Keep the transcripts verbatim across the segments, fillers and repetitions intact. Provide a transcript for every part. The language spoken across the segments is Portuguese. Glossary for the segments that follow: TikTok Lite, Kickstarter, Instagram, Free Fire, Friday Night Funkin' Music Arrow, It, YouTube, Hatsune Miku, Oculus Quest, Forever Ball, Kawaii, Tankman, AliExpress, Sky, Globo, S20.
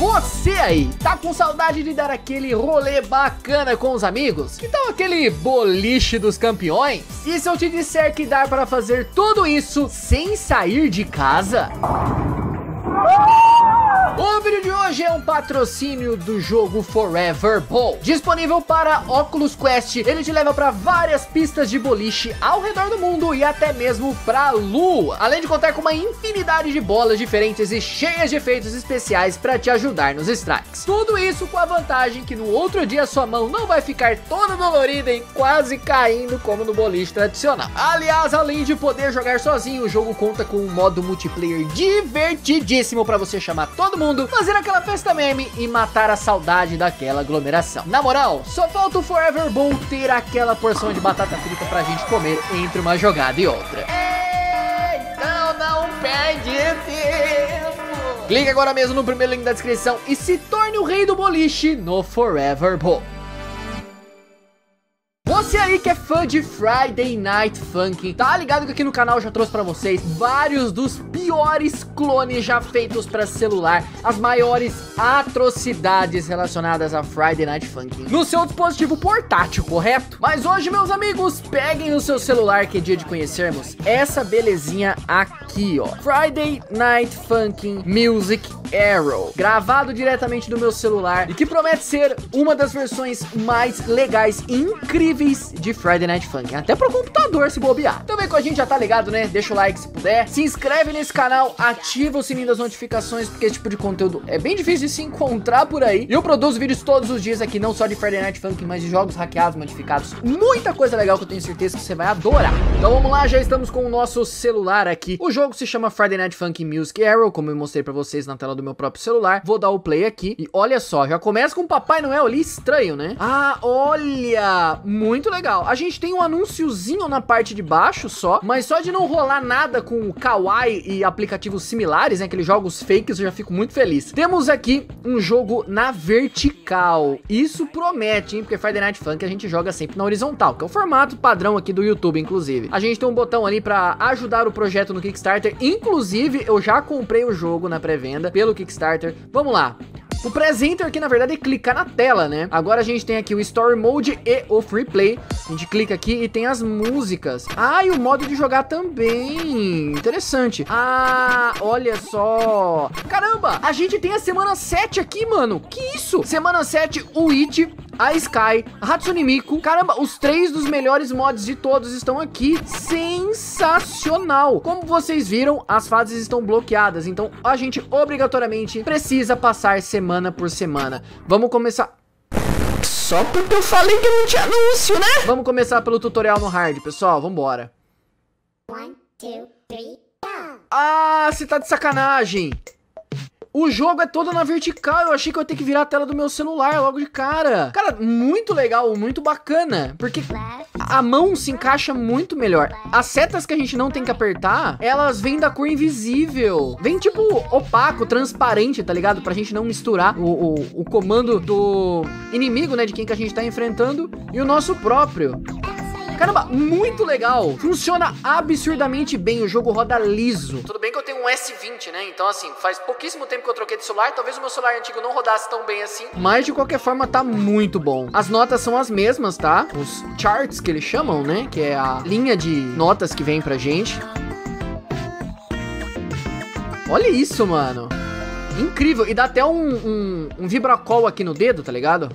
Você aí, tá com saudade de dar aquele rolê bacana com os amigos? Que tal aquele boliche dos campeões? E se eu te disser que dá pra fazer tudo isso sem sair de casa? O vídeo de hoje é um patrocínio do jogo Forever Ball, disponível para Oculus Quest. Ele te leva para várias pistas de boliche ao redor do mundo e até mesmo para a lua, além de contar com uma infinidade de bolas diferentes e cheias de efeitos especiais para te ajudar nos strikes. Tudo isso com a vantagem que no outro dia sua mão não vai ficar toda dolorida e quase caindo como no boliche tradicional. Aliás, além de poder jogar sozinho, o jogo conta com um modo multiplayer divertidíssimo para você chamar todo mundo, fazer aquela festa meme e matar a saudade daquela aglomeração. Na moral, só falta o Forever Ball ter aquela porção de batata frita pra gente comer entre uma jogada e outra. Então não perde tempo. Clique agora mesmo no primeiro link da descrição e se torne o rei do boliche no Forever Ball. Você aí que é fã de Friday Night Funkin', tá ligado que aqui no canal eu já trouxe pra vocês vários dos piores clones já feitos pra celular, as maiores atrocidades relacionadas a Friday Night Funkin' no seu dispositivo portátil, correto? Mas hoje, meus amigos, peguem o seu celular que é dia de conhecermos essa belezinha aqui, ó. Friday Night Funkin' Music Arrow, gravado diretamente do meu celular e que promete ser uma das versões mais legais e incríveis de Friday Night Funkin', até pro computador se bobear. Também com a gente já tá ligado, né? Deixa o like se puder, se inscreve nesse canal, ativa o sininho das notificações, porque esse tipo de conteúdo é bem difícil de se encontrar por aí. Eu produzo vídeos todos os dias aqui, não só de Friday Night Funkin', mas de jogos hackeados, modificados, muita coisa legal que eu tenho certeza que você vai adorar. Então vamos lá, já estamos com o nosso celular aqui. O jogo se chama Friday Night Funkin' Music Arrow, como eu mostrei pra vocês na tela do do meu próprio celular. Vou dar o play aqui e olha só, já começa com o Papai Noel ali estranho, né? Ah, olha, muito legal. A gente tem um anúnciozinho na parte de baixo só, mas só de não rolar nada com Kawaii e aplicativos similares, né, aqueles jogos fakes, eu já fico muito feliz. Temos aqui um jogo na vertical. Isso promete, hein? Porque Friday Night Funkin' a gente joga sempre na horizontal, que é o formato padrão aqui do YouTube, inclusive. A gente tem um botão ali pra ajudar o projeto no Kickstarter. Inclusive, eu já comprei o jogo na pré-venda pelo Kickstarter. Vamos lá. O presenter aqui, na verdade, é clicar na tela, né? Agora a gente tem aqui o Story Mode e o Free Play. A gente clica aqui e tem as músicas. Ah, e o modo de jogar também. Interessante. Ah, olha só. Caramba, a gente tem a semana sete aqui, mano. Que isso? Semana sete, o It, a Sky, a Hatsune Miku. Caramba, os três dos melhores mods de todos estão aqui. Sensacional! Como vocês viram, as fases estão bloqueadas. Então, a gente obrigatoriamente precisa passar semana por semana. Vamos começar... Só porque eu falei que não tinha anúncio, né? Vamos começar pelo tutorial no hard, pessoal. Vambora. One, two, three, go. Ah, você tá de sacanagem. O jogo é todo na vertical, eu achei que eu ia ter que virar a tela do meu celular logo de cara. Cara, muito legal, muito bacana, porque a mão se encaixa muito melhor. As setas que a gente não tem que apertar, elas vêm da cor invisível. Vem tipo opaco, transparente, tá ligado? Pra gente não misturar o, o, o comando do inimigo, né, de quem que a gente tá enfrentando, e o nosso próprio. Caramba, muito legal. Funciona absurdamente bem, o jogo roda liso. Tudo bem que eu tenho um S vinte, né? Então, assim, faz pouquíssimo tempo que eu troquei de celular. Talvez o meu celular antigo não rodasse tão bem assim. Mas, de qualquer forma, tá muito bom. As notas são as mesmas, tá? Os charts que eles chamam, né? Que é a linha de notas que vem pra gente. Olha isso, mano. Incrível. E dá até um, um, um vibracol aqui no dedo, tá ligado?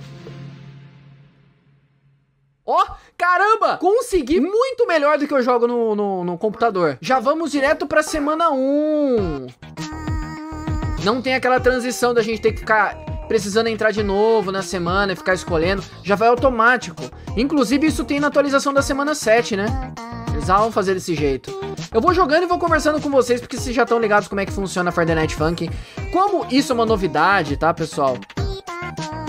Ó, oh, caramba, consegui muito melhor do que eu jogo no, no, no computador. Já vamos direto pra semana um. Não tem aquela transição da gente ter que ficar precisando entrar de novo na semana e ficar escolhendo. Já vai automático. Inclusive isso tem na atualização da semana sete, né? Eles vão fazer desse jeito. Eu vou jogando e vou conversando com vocês, porque vocês já estão ligados como é que funciona a Friday Night Funkin'. Como isso é uma novidade, tá, pessoal?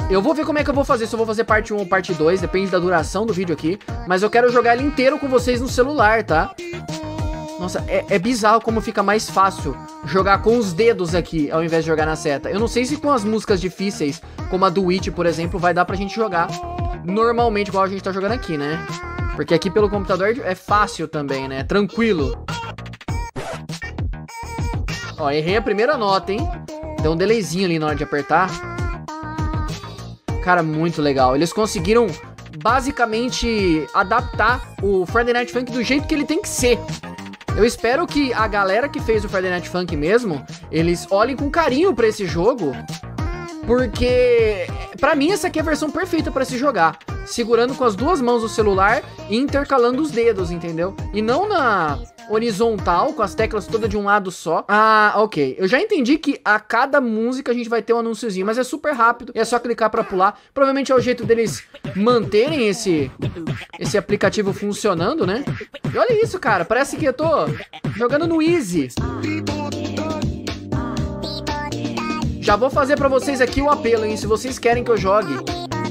Eu vou ver como é que eu vou fazer, se eu vou fazer parte um ou parte dois, depende da duração do vídeo aqui. Mas eu quero jogar ele inteiro com vocês no celular, tá? Nossa, é, é bizarro como fica mais fácil jogar com os dedos aqui, ao invés de jogar na seta. Eu não sei se com as músicas difíceis, como a do It, por exemplo, vai dar pra gente jogar normalmente, igual a gente tá jogando aqui, né? Porque aqui pelo computador é fácil também, né? Tranquilo. Ó, errei a primeira nota, hein? Deu um delayzinho ali na hora de apertar. Cara, muito legal. Eles conseguiram basicamente adaptar o Friday Night Funk do jeito que ele tem que ser. Eu espero que a galera que fez o Friday Night Funk mesmo, eles olhem com carinho pra esse jogo, porque pra mim essa aqui é a versão perfeita pra se jogar, segurando com as duas mãos o celular e intercalando os dedos, entendeu? E não na horizontal, com as teclas todas de um lado só. Ah, ok. Eu já entendi que a cada música a gente vai ter um anúnciozinho, mas é super rápido, e é só clicar pra pular. Provavelmente é o jeito deles manterem esse, esse aplicativo funcionando, né? E olha isso, cara. Parece que eu tô jogando no Easy. Já vou fazer pra vocês aqui o apelo, hein? Se vocês querem que eu jogue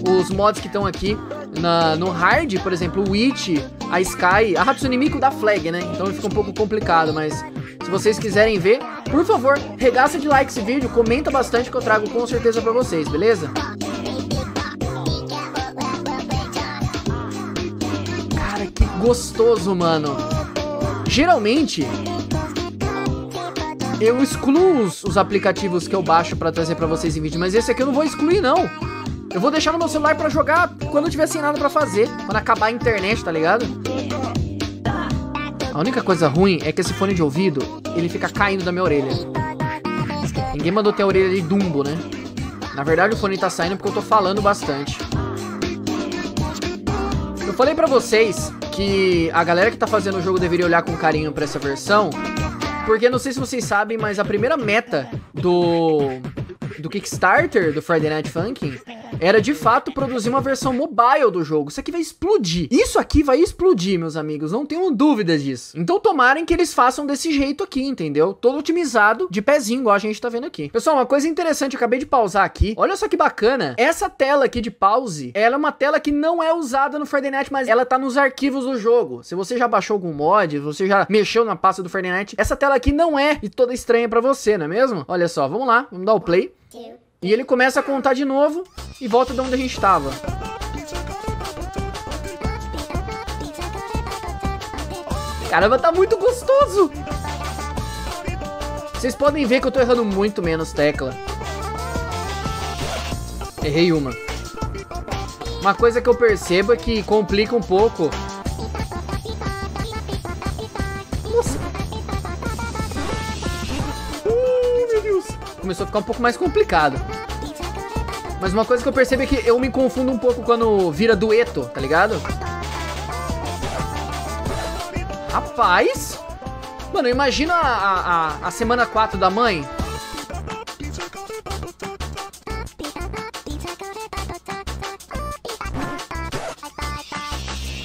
os mods que estão aqui na, no hard, por exemplo, o It, a Sky, a Hatsune Miku da Flag, né? Então fica um pouco complicado, mas se vocês quiserem ver, por favor, regaça de like esse vídeo, comenta bastante que eu trago com certeza pra vocês, beleza? Cara, que gostoso, mano. Geralmente eu excluo os, os aplicativos que eu baixo pra trazer pra vocês em vídeo, mas esse aqui eu não vou excluir, não. Eu vou deixar no meu celular pra jogar quando eu tiver sem nada pra fazer, quando acabar a internet, tá ligado? A única coisa ruim é que esse fone de ouvido, ele fica caindo da minha orelha. Ninguém mandou ter a orelha de Dumbo, né? Na verdade o fone tá saindo porque eu tô falando bastante. Eu falei pra vocês que a galera que tá fazendo o jogo deveria olhar com carinho pra essa versão, porque não sei se vocês sabem, mas a primeira meta do... do Kickstarter, do Friday Night Funkin', era de fato produzir uma versão mobile do jogo. Isso aqui vai explodir. Isso aqui vai explodir, meus amigos. Não tenham dúvidas disso. Então tomarem que eles façam desse jeito aqui, entendeu? Todo otimizado, de pezinho, igual a gente tá vendo aqui. Pessoal, uma coisa interessante, eu acabei de pausar aqui. Olha só que bacana. Essa tela aqui de pause, ela é uma tela que não é usada no Friday Night, mas ela tá nos arquivos do jogo. Se você já baixou algum mod, você já mexeu na pasta do Friday Night, essa tela aqui não é e toda estranha pra você, não é mesmo? Olha só, vamos lá. Vamos dar o play. E ele começa a contar de novo e volta de onde a gente estava. Caramba, tá muito gostoso! Vocês podem ver que eu tô errando muito menos tecla. Errei uma. Uma coisa que eu percebo é que complica um pouco. Começou a ficar um pouco mais complicado. Mas uma coisa que eu percebo é que eu me confundo um pouco quando vira dueto, tá ligado? Rapaz! Mano, imagina a, a, a semana quatro da mãe.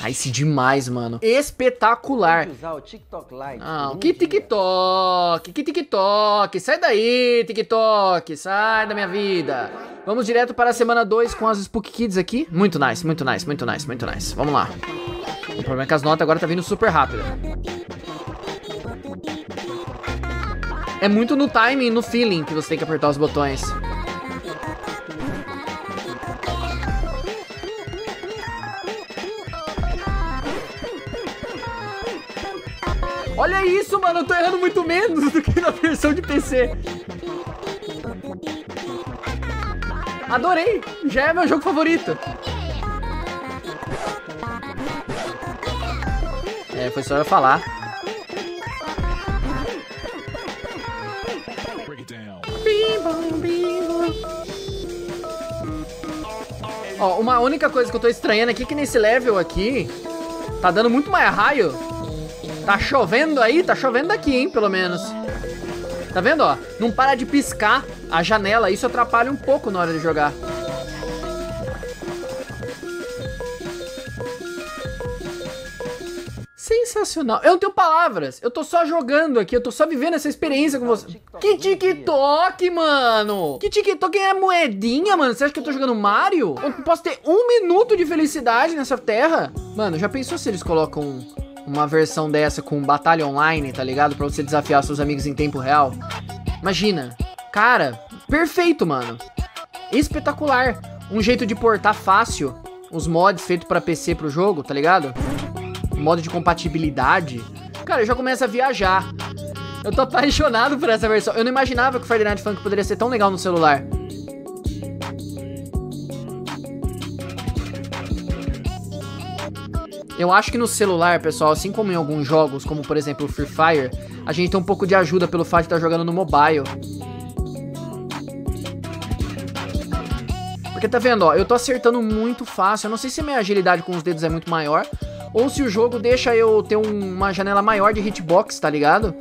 Nice demais, mano. Espetacular. Usar o TikTok Lite. Não, que TikTok, que TikTok. Sai daí, TikTok. Sai da minha vida. Vamos direto para a semana dois com as Spook Kids aqui. Muito nice, muito nice, muito nice, muito nice. Vamos lá. O problema é que as notas agora tá vindo super rápido. É muito no timing, no feeling que você tem que apertar os botões. Olha isso, mano, eu tô errando muito menos do que na versão de P C. Adorei, já é meu jogo favorito. É, foi só eu falar. Ó, uma única coisa que eu tô estranhando aqui é que nesse level aqui tá dando muito mais raio. Tá chovendo aí? Tá chovendo aqui, hein, pelo menos. Tá vendo, ó? Não para de piscar a janela. Isso atrapalha um pouco na hora de jogar. Sensacional. Eu não tenho palavras. Eu tô só jogando aqui. Eu tô só vivendo essa experiência com você. Que TikTok, mano! Que TikTok é moedinha, mano? Você acha que eu tô jogando Mario? Eu posso ter um minuto de felicidade nessa terra? Mano, já pensou se eles colocam uma versão dessa com batalha online, tá ligado? Pra você desafiar seus amigos em tempo real. Imagina. Cara, perfeito, mano. Espetacular. Um jeito de portar fácil os mods feitos pra P C pro jogo, tá ligado? Modo de compatibilidade. Cara, eu já começo a viajar. Eu tô apaixonado por essa versão. Eu não imaginava que o Friday Night Funkin' poderia ser tão legal no celular. Eu acho que no celular, pessoal, assim como em alguns jogos, como por exemplo o Free Fire, a gente tem um pouco de ajuda pelo fato de estar jogando no mobile. Porque tá vendo, ó, eu tô acertando muito fácil. Eu não sei se a minha agilidade com os dedos é muito maior ou se o jogo deixa eu ter um, uma janela maior de hitbox, tá ligado?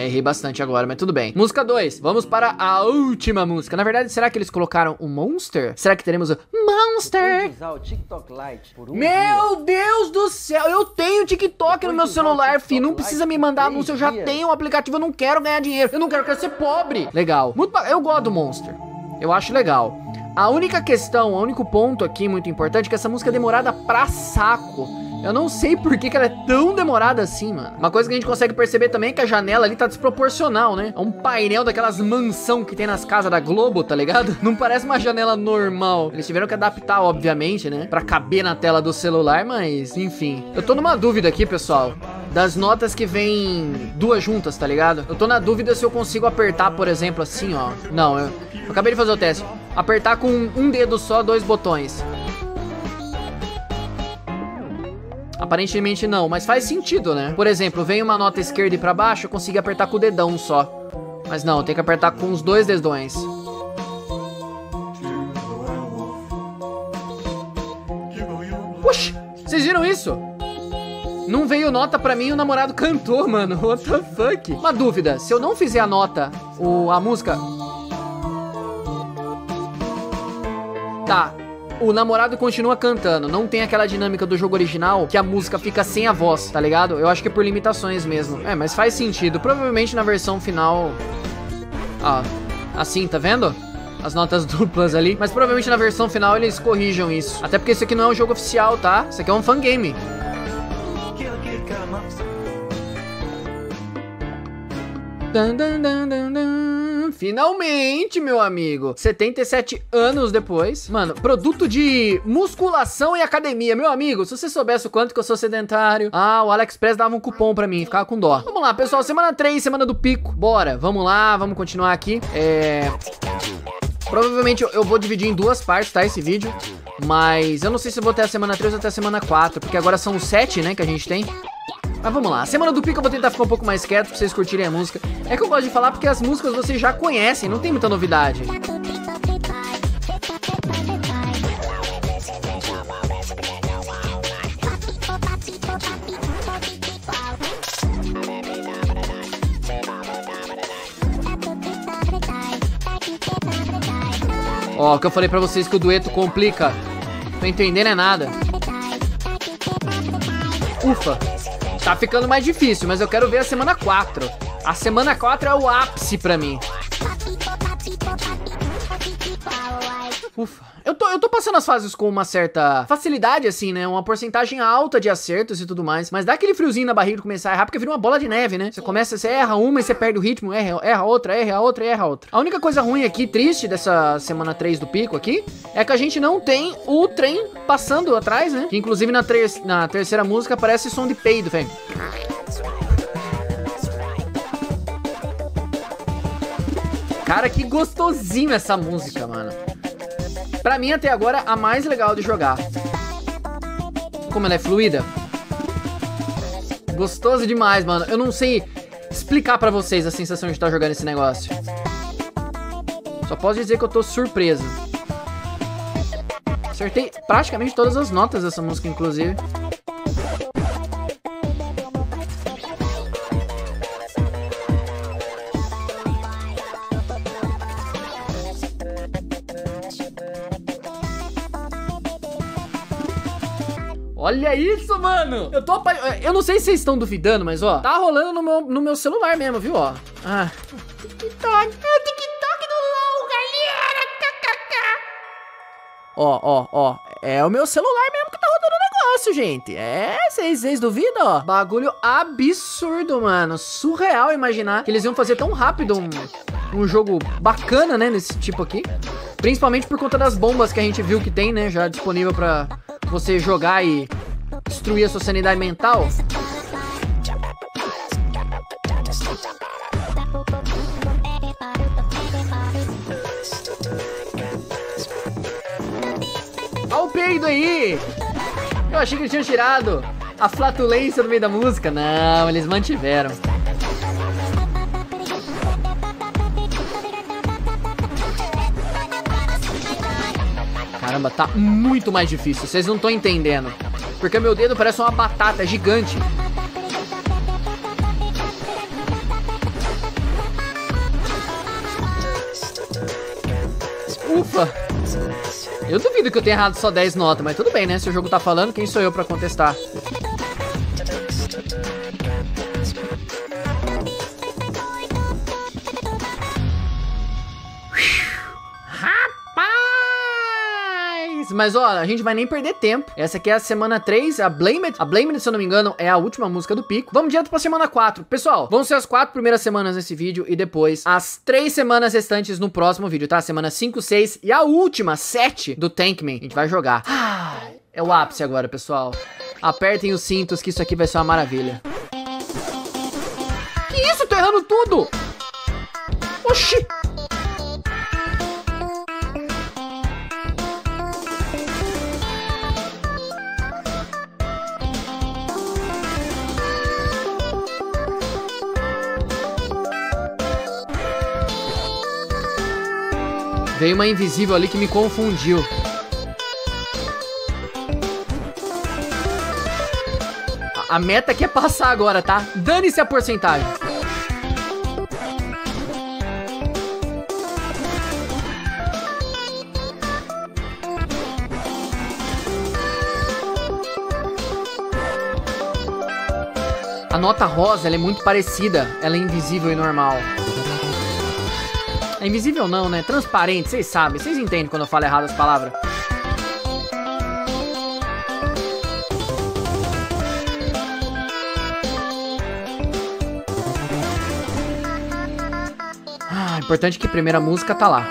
Errei bastante agora, mas tudo bem. Música dois. Vamos para a última música. Na verdade, será que eles colocaram o Monster? Será que teremos o Monster? O TikTok Lite por um meu dia. Deus do céu! Eu tenho TikTok eu no meu celular, fi. Não precisa me mandar anúncio. Eu já dias. tenho o um aplicativo. Eu não quero ganhar dinheiro. Eu não quero, eu quero ser pobre. Legal. Muito, eu gosto do Monster. Eu acho legal. A única questão, o único ponto aqui muito importante é que essa música é demorada pra saco. Eu não sei por que que ela é tão demorada assim, mano. Uma coisa que a gente consegue perceber também é que a janela ali tá desproporcional, né? É um painel daquelas mansão que tem nas casas da Globo, tá ligado? Não parece uma janela normal. Eles tiveram que adaptar, obviamente, né? Pra caber na tela do celular, mas enfim. Eu tô numa dúvida aqui, pessoal. Das notas que vem duas juntas, tá ligado? Eu tô na dúvida se eu consigo apertar, por exemplo, assim, ó. Não, eu, eu acabei de fazer o teste. Apertar com um dedo só, dois botões. Aparentemente não, mas faz sentido, né? Por exemplo, vem uma nota esquerda e pra baixo, eu consegui apertar com o dedão só. Mas não, tem que apertar com os dois dedões. Oxi, vocês viram isso? Não veio nota pra mim e o namorado cantou, mano. What the fuck? Uma dúvida, se eu não fizer a nota, o, a música... Tá. O namorado continua cantando, não tem aquela dinâmica do jogo original que a música fica sem a voz, tá ligado? Eu acho que é por limitações mesmo. É, mas faz sentido, provavelmente na versão final... Ah, assim, tá vendo? As notas duplas ali, mas provavelmente na versão final eles corrijam isso. Até porque isso aqui não é um jogo oficial, tá? Isso aqui é um fangame. Dan, dan, dan, dan, dan. Finalmente, meu amigo, setenta e sete anos depois. Mano, produto de musculação e academia. Meu amigo, se você soubesse o quanto que eu sou sedentário. Ah, o AliExpress dava um cupom pra mim, ficava com dó. Vamos lá, pessoal, semana três, semana do pico. Bora, vamos lá, vamos continuar aqui. É... Provavelmente eu vou dividir em duas partes, tá, esse vídeo. Mas eu não sei se eu vou até a semana três ou até a semana quatro, porque agora são sete, né, que a gente tem. Mas vamos lá, semana do pico eu vou tentar ficar um pouco mais quieto pra vocês curtirem a música. É que eu gosto de falar porque as músicas vocês já conhecem, não tem muita novidade. Ó, o que eu falei pra vocês que o dueto complica. Tô entendendo é nada. Ufa. Tá ficando mais difícil, mas eu quero ver a semana quatro. A semana quatro é o ápice pra mim. Ufa. Eu tô, eu tô passando as fases com uma certa facilidade, assim, né? Uma porcentagem alta de acertos e tudo mais. Mas dá aquele friozinho na barriga de começar a errar, porque vira uma bola de neve, né? Você começa, você erra uma e você perde o ritmo. Erra, erra outra, erra outra, erra outra. A única coisa ruim aqui, triste, dessa semana três do pico aqui, é que a gente não tem o trem passando atrás, né? Que inclusive na, ter na terceira música aparece som de peido, velho. Cara, que gostosinho essa música, mano. Pra mim, até agora, a mais legal de jogar. Como ela é fluida. Gostoso demais, mano. Eu não sei explicar pra vocês a sensação de estar jogando esse negócio. Só posso dizer que eu tô surpreso. Acertei praticamente todas as notas dessa música, inclusive. Olha isso, mano! Eu tô apa... Eu não sei se vocês estão duvidando, mas, ó, tá rolando no meu, no meu celular mesmo, viu, ó. Ah. TikTok. É o TikTok do LOL, galera! Ó, ó, ó. É o meu celular mesmo que tá rodando o negócio, gente. É, vocês duvidam, ó. Bagulho absurdo, mano. Surreal imaginar que eles iam fazer tão rápido um, um jogo bacana, né, nesse tipo aqui. Principalmente por conta das bombas que a gente viu que tem, né? Já disponível pra você jogar e destruir a sua sanidade mental. Olha o peido aí! Eu achei que eles tinham tirado a flatulência no meio da música. Não, eles mantiveram. Caramba, tá muito mais difícil. Vocês não estão entendendo. Porque meu dedo parece uma batata gigante. Ufa! Eu duvido que eu tenha errado só dez notas, mas tudo bem, né? Se o jogo tá falando, quem sou eu pra contestar? Mas ó, a gente vai nem perder tempo. Essa aqui é a semana três, a Blame It. A Blame It, se eu não me engano, é a última música do pico. Vamos direto pra semana quatro. Pessoal, vão ser as quatro primeiras semanas nesse vídeo e depois as três semanas restantes no próximo vídeo, tá? Semana cinco, seis e a última, sete, do Tankman. A gente vai jogar. Ah, é o ápice agora, pessoal. Apertem os cintos que isso aqui vai ser uma maravilha. Que isso? Tô errando tudo! Oxi! Veio uma invisível ali que me confundiu. A, a meta aqui é passar agora, tá? Dane-se a porcentagem. A nota rosa, ela é muito parecida. Ela é invisível e normal. É invisível não, né? Transparente, vocês sabem. Vocês entendem quando eu falo errado as palavras. Ah, importante que a primeira música tá lá.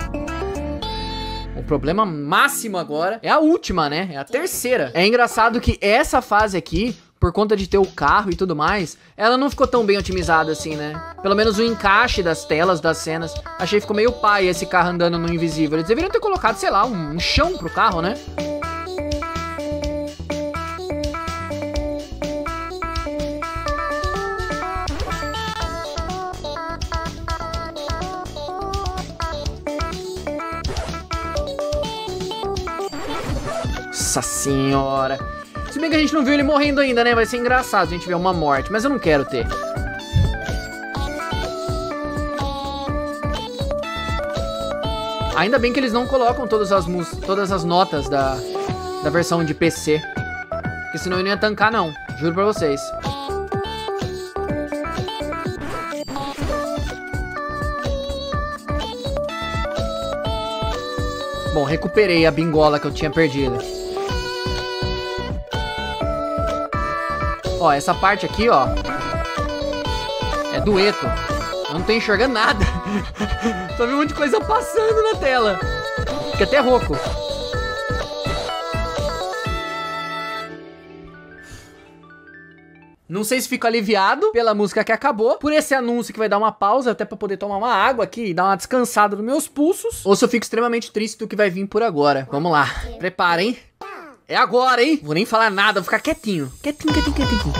O problema máximo agora é a última, né? É a terceira. É engraçado que essa fase aqui, por conta de ter o carro e tudo mais, ela não ficou tão bem otimizada assim, né? Pelo menos o encaixe das telas, das cenas, achei que ficou meio pai esse carro andando no invisível. Eles deveriam ter colocado, sei lá, um, um chão pro carro, né? Nossa senhora! Se bem que a gente não viu ele morrendo ainda, né? Vai ser engraçado se a gente ver uma morte, mas eu não quero ter. Ainda bem que eles não colocam todas as, todas as notas da, da versão de P C. Porque senão eu não ia tancar, não. Juro pra vocês. Bom, recuperei a bingola que eu tinha perdido. Ó, essa parte aqui, ó, é dueto. Eu não tô enxergando nada. Só vi um monte de coisa passando na tela. Fica até rouco. Não sei se fico aliviado pela música que acabou, por esse anúncio que vai dar uma pausa até pra poder tomar uma água aqui e dar uma descansada nos meus pulsos, ou se eu fico extremamente triste do que vai vir por agora. Vamos lá, preparem. É agora, hein? Vou nem falar nada, vou ficar quietinho. Quietinho, quietinho, quietinho.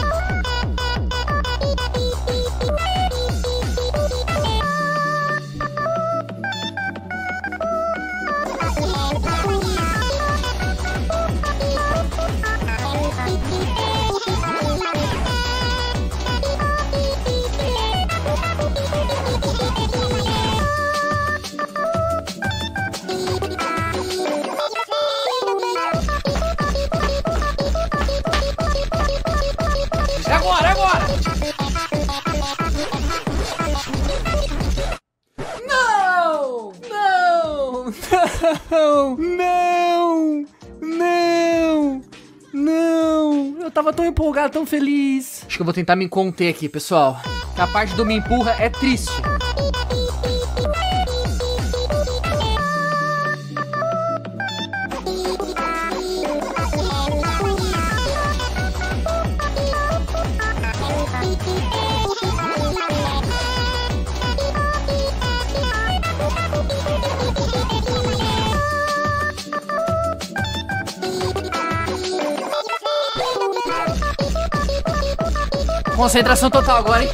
Não, não, não. Eu tava tão empolgado, tão feliz. Acho que eu vou tentar me conter aqui, pessoal. A parte do me empurra é triste. Concentração total agora, hein?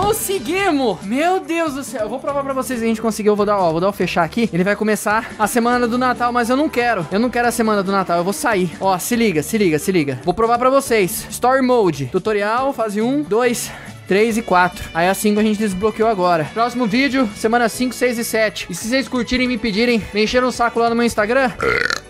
Conseguimos! Meu Deus do céu, eu vou provar pra vocês que a gente conseguiu. Eu vou dar, ó, vou dar o fechar aqui. Ele vai começar a semana do Natal, mas eu não quero. Eu não quero a semana do Natal, eu vou sair. Ó, se liga, se liga, se liga. Vou provar pra vocês. Story Mode, tutorial, fase um, dois, três e quatro. Aí a cinco a gente desbloqueou agora. Próximo vídeo, semana cinco, seis e sete. E se vocês curtirem e me pedirem, me encheram o saco lá no meu Instagram,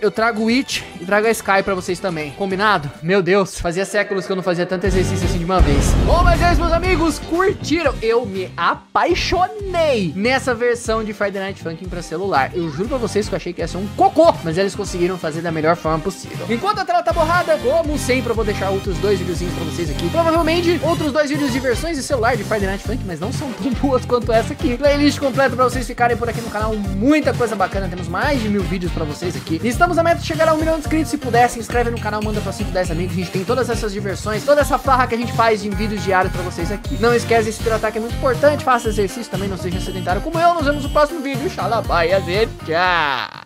eu trago o It e trago a Sky pra vocês também. Combinado? Meu Deus, fazia séculos que eu não fazia tanto exercício assim de uma vez. Bom, mas é isso, meus amigos. Curtiram? Eu me apaixonei nessa versão de Friday Night Funkin' pra celular. Eu juro pra vocês que eu achei que ia ser um cocô, mas eles conseguiram fazer da melhor forma possível. Enquanto a tela tá borrada, como sempre, eu vou deixar outros dois videozinhos pra vocês aqui. Provavelmente outros dois vídeos de versões de celular de Friday Night Funkin', mas não são tão boas quanto essa aqui. Playlist completa pra vocês ficarem por aqui no canal. Muita coisa bacana, temos mais de mil vídeos pra vocês aqui. Estamos Estamos a meta de chegar a um milhão de inscritos. Se puder, se inscreve no canal, manda pra cinco, dez amigos. A gente tem todas essas diversões, toda essa farra que a gente faz em vídeos diários pra vocês aqui. Não esquece, esse pirataque é muito importante. Faça exercício também, não seja sedentário como eu. Nos vemos no próximo vídeo. Xalabaias e tchau!